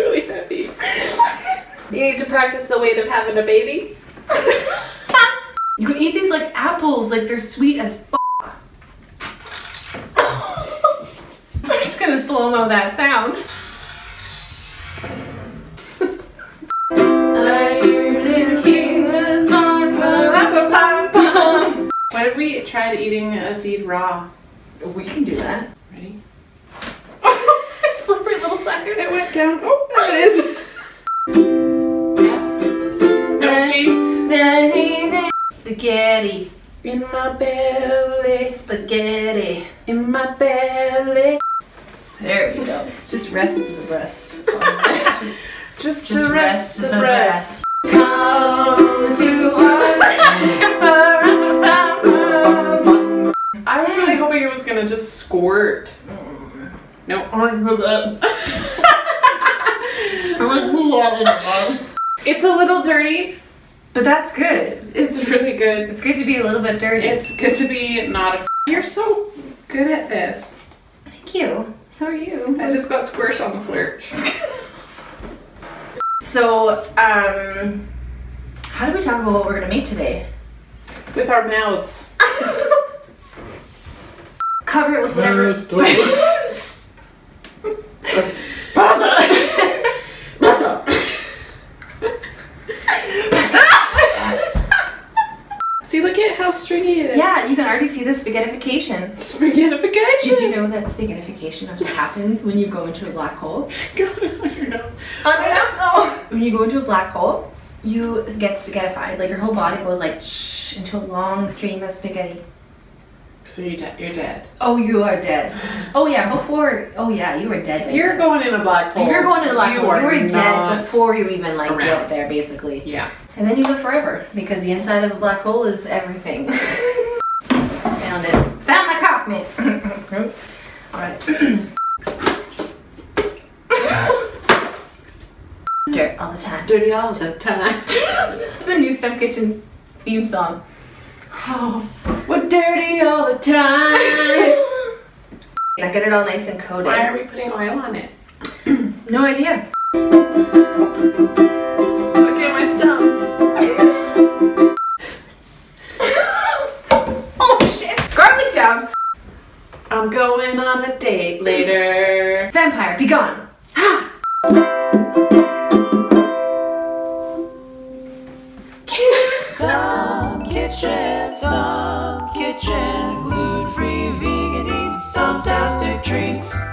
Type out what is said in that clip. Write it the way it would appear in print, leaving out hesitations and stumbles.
really heavy. You need to practice the weight of having a baby. You can eat these like apples, like they're sweet as f***. I'm just gonna slow-mo that sound. What if we tried eating a seed raw? We can do that. Ready? Oh, they're slippery little suckers. It went down. Oh, there it is. Spaghetti in my belly, spaghetti in my belly. There we go. Just rest the breast. just rest the breast. Come to us. I was really hoping it was gonna just squirt. No, I want to do that. I want to do that. It's a little dirty. But that's good. It's really good. It's good to be a little bit dirty. It's good to be not a f. You're so good at this. Thank you. So are you. I just got squirsh on the flirt. So, how do we talk about what we're gonna make today? With our mouths. Cover it with whatever. See, look at how stringy it is. Yeah, you can already see the spaghettification. Spaghettification! Did you know that spaghettification is what happens when you go into a black hole? Go on your nose. On your nose! When you go into a black hole, you get spaghettified. Like, your whole body goes like, shh, into a long stream of spaghetti. So you're dead. Oh, you are dead. Oh yeah, before, oh yeah, you were dead. If you're going in a black hole. If you're going in a black hole. You were dead before you even like get there, basically. Yeah. And then you live forever, because the inside of a black hole is everything. Found it. Found my cockpit. Alright. Dirt all the time. Dirty all the time. The new Stump Kitchen theme song. Oh, we're dirty all the time. And I get it all nice and coated. Why are we putting oil on it? No idea. Look at my stump. Oh shit. Garlic down. I'm going on a date later. Vampire, be gone. Stump Kitchen, Stump Kitchen, gluten-free, vegan eats, stumptastic treats.